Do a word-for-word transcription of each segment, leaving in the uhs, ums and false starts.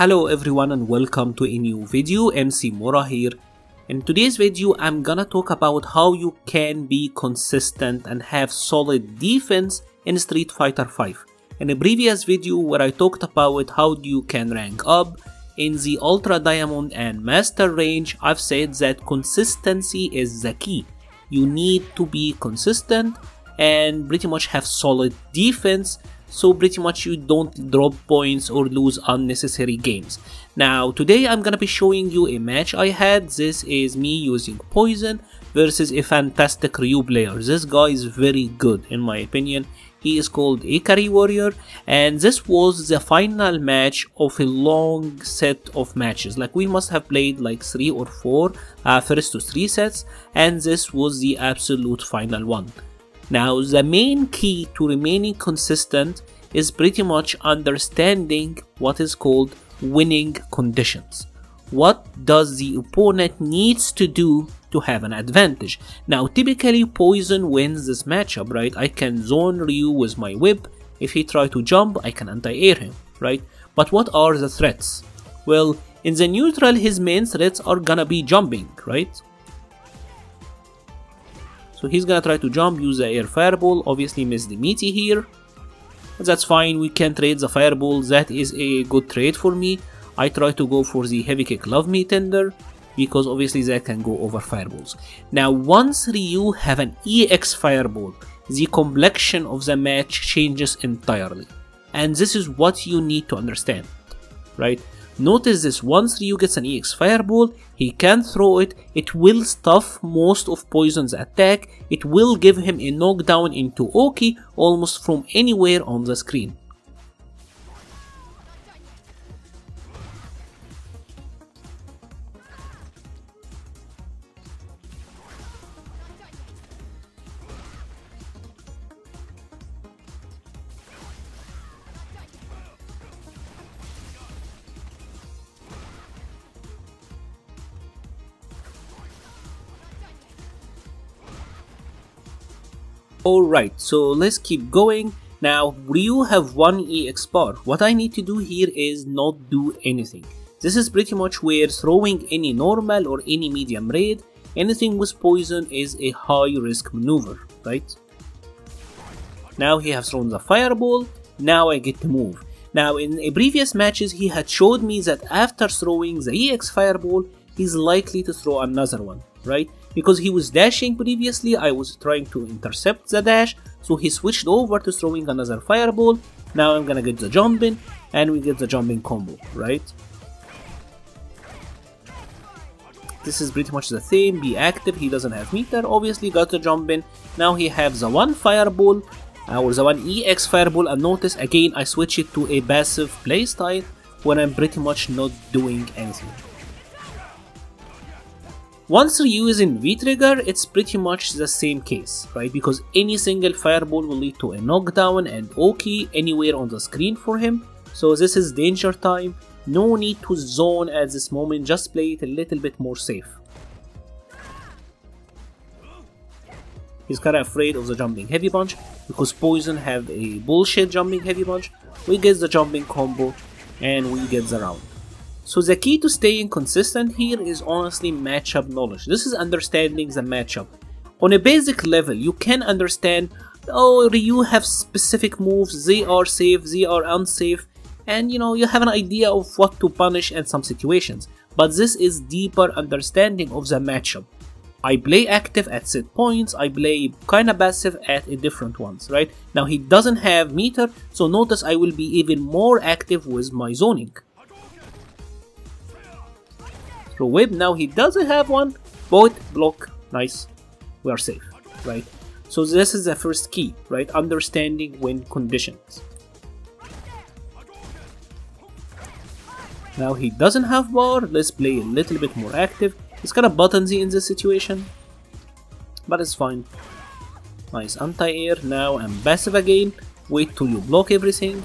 Hello everyone and welcome to a new video. M C Mora here. In today's video I'm gonna talk about how you can be consistent and have solid defense in Street Fighter five. In a previous video where I talked about how you can rank up in the Ultra Diamond and Master range, I've said that consistency is the key. You need to be consistent and pretty much have solid defense, so pretty much you don't drop points or lose unnecessary games. Now today I'm gonna be showing you a match I had. This is me using Poison versus a fantastic Ryu player. This guy is very good in my opinion. He is called Ikari Warrior, and this was the final match of a long set of matches. Like, we must have played like three or four uh, first to three sets, and this was the absolute final one. Now the main key to remaining consistent is pretty much understanding what is called winning conditions. What does the opponent needs to do to have an advantage? Now typically Poison wins this matchup, right? I can zone Ryu with my whip. If he tries to jump, I can anti-air him, right? But what are the threats? Well, in the neutral his main threats are gonna be jumping, right? So he's gonna try to jump, use the air fireball, obviously miss the meaty here. But that's fine, we can trade the fireball, that is a good trade for me. I try to go for the heavy kick love me tender, because obviously that can go over fireballs. Now once Ryu have an E X fireball, the complexion of the match changes entirely. And this is what you need to understand, right? Notice this, once Ryu gets an E X fireball, he can throw it, it will stuff most of Poison's attack, it will give him a knockdown into Oki almost from anywhere on the screen. Alright, so let's keep going. Now Ryu have one E X bar. What I need to do here is not do anything. This is pretty much where throwing any normal or any medium raid, anything with Poison is a high risk maneuver, right? Now he has thrown the fireball, now I get to move. Now in a previous matches he had showed me that after throwing the E X fireball he's likely to throw another one, right? Because he was dashing previously, I was trying to intercept the dash, so he switched over to throwing another fireball. Now I'm gonna get the jumping, and we get the jumping combo, right? This is pretty much the same, be active, he doesn't have meter, obviously got the jumping. Now he has the one fireball, or the one E X fireball, and notice again I switch it to a passive playstyle when I'm pretty much not doing anything. Once Ryu is in V-trigger, it's pretty much the same case, right? Because any single fireball will lead to a knockdown and Oki anywhere on the screen for him. So this is danger time, no need to zone at this moment, just play it a little bit more safe. He's kinda afraid of the jumping heavy punch, because Poison have a bullshit jumping heavy punch. We get the jumping combo and we get the round. So the key to staying consistent here is honestly matchup knowledge. This is understanding the matchup. On a basic level, you can understand, oh, Ryu have specific moves, they are safe, they are unsafe, and you know, you have an idea of what to punish in some situations. But this is deeper understanding of the matchup. I play active at set points, I play kinda passive at a different ones, right? Now he doesn't have meter, so notice I will be even more active with my zoning. Whip, now he doesn't have one, both block, nice, we are safe, right? So this is the first key, right? Understanding win conditions. Now he doesn't have bar, let's play a little bit more active. It's kind of buttonsy in this situation, but it's fine. Nice anti-air, now I'm passive again, wait till you block everything.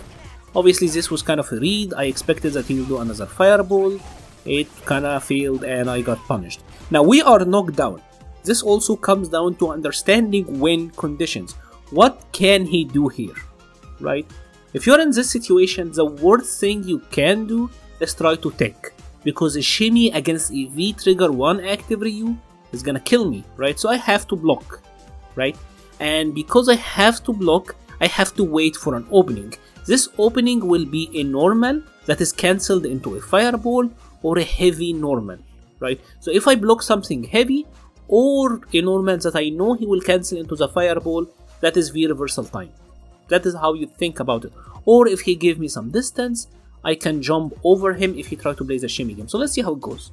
Obviously this was kind of a read, I expected that he will do another fireball. It kinda failed and I got punished. Now we are knocked down. This also comes down to understanding win conditions. What can he do here, right? If you're in this situation, the worst thing you can do Let's try to tech, because a shimmy against a V trigger one active Ryu is gonna kill me, right? So I have to block, right? And because I have to block, I have to wait for an opening. This opening will be a normal that is cancelled into a fireball or a heavy normal, right? So if I block something heavy or a normal that I know he will cancel into the fireball, that is V reversal time. That is how you think about it. Or if he gave me some distance, I can jump over him if he tries to play the shimmy game. So let's see how it goes.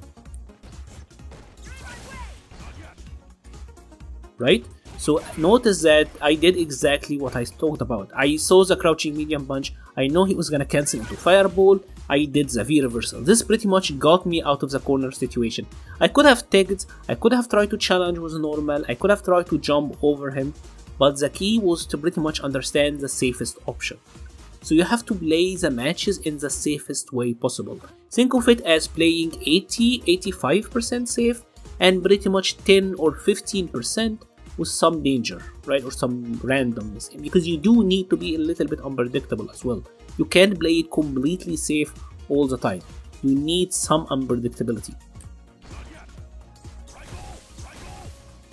Right? So notice that I did exactly what I talked about. I saw the crouching medium punch. I know he was going to cancel into fireball. I did the V reversal. This pretty much got me out of the corner situation. I could have tagged. I could have tried to challenge with normal. I could have tried to jump over him. But the key was to pretty much understand the safest option. So you have to play the matches in the safest way possible. Think of it as playing eighty to eighty-five percent safe and pretty much ten or fifteen percent with some danger, right, or some randomness, because you do need to be a little bit unpredictable as well. You can't play it completely safe all the time. You need some unpredictability.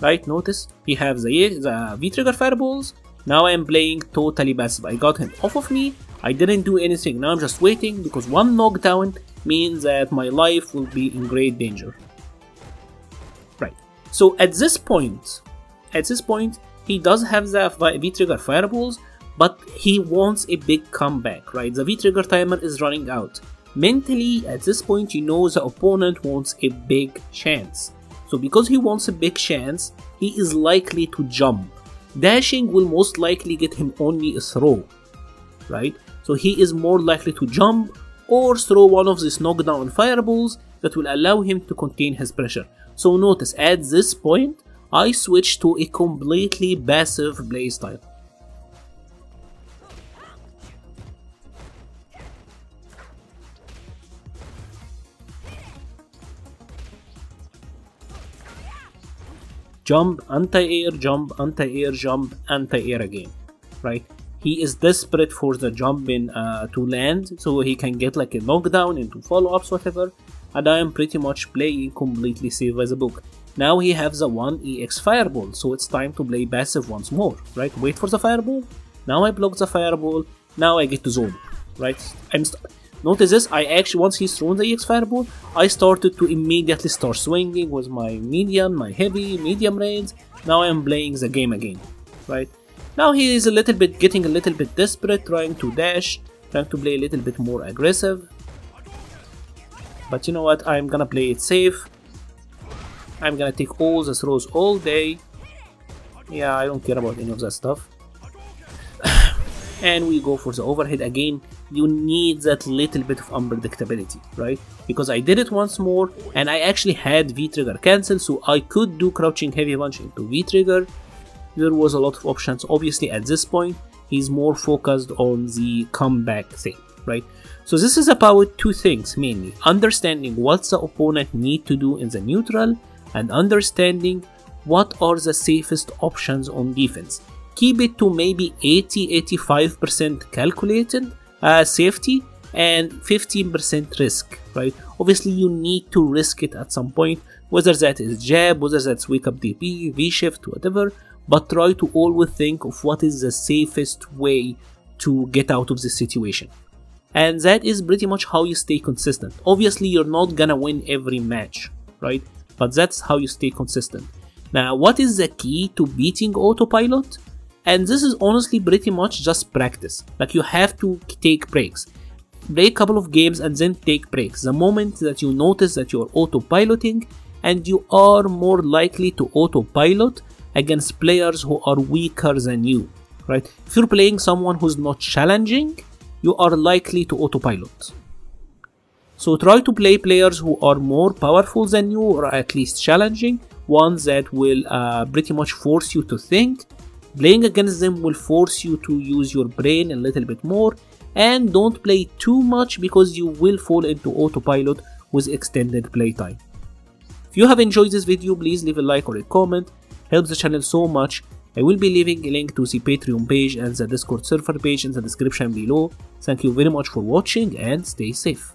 Right, notice we have the, the V-trigger fireballs. Now I am playing totally passive. I got him off of me. I didn't do anything. Now I'm just waiting, because one knockdown means that my life will be in great danger. Right. So at this point, at this point, he does have the V-trigger fireballs, but he wants a big comeback, right? The V-trigger timer is running out. Mentally, at this point, you know the opponent wants a big chance. So because he wants a big chance, he is likely to jump. Dashing will most likely get him only a throw, right? So he is more likely to jump or throw one of these knockdown fireballs that will allow him to contain his pressure. So notice, at this point, I switch to a completely passive playstyle. Jump, anti-air, jump, anti-air, jump, anti-air again, right? He is desperate for the jump in uh, to land so he can get like a knockdown into follow-ups, whatever. And I am pretty much playing completely safe as a book. Now he has the one E X fireball, so it's time to play passive once more, right? Wait for the fireball. Now I block the fireball. Now I get to zone, right? I'm Notice this, I actually, once he's thrown the E X fireball, I started to immediately start swinging with my medium, my heavy, medium range. Now I'm playing the game again, right? Now he is a little bit, getting a little bit desperate, trying to dash, trying to play a little bit more aggressive. But you know what, I'm gonna play it safe. I'm gonna take all the throws all day. Yeah, I don't care about any of that stuff. And we go for the overhead again. You need that little bit of unpredictability, right? Because I did it once more, and I actually had V-trigger cancel, so I could do crouching heavy punch into V-trigger. There was a lot of options. Obviously, at this point, he's more focused on the comeback thing, right? So this is about two things, mainly. Understanding what the opponent needs to do in the neutral, and understanding what are the safest options on defense. Keep it to maybe eighty to eighty-five percent calculated uh, safety and fifteen percent risk, right? Obviously, you need to risk it at some point, whether that is jab, whether that's wake up D P, V-shift, whatever, but try to always think of what is the safest way to get out of this situation. And that is pretty much how you stay consistent. Obviously, you're not gonna win every match, right? But that's how you stay consistent. Now, what is the key to beating autopilot? And this is honestly pretty much just practice. Like, you have to take breaks. Play a couple of games and then take breaks. The moment that you notice that you're autopiloting, and you are more likely to autopilot against players who are weaker than you, right? If you're playing someone who's not challenging, you are likely to autopilot. So try to play players who are more powerful than you, or at least challenging, ones that will uh, pretty much force you to think. Playing against them will force you to use your brain a little bit more, and don't play too much because you will fall into autopilot with extended playtime. If you have enjoyed this video, please leave a like or a comment. Helps the channel so much. I will be leaving a link to the Patreon page and the Discord server page in the description below. Thank you very much for watching, and stay safe.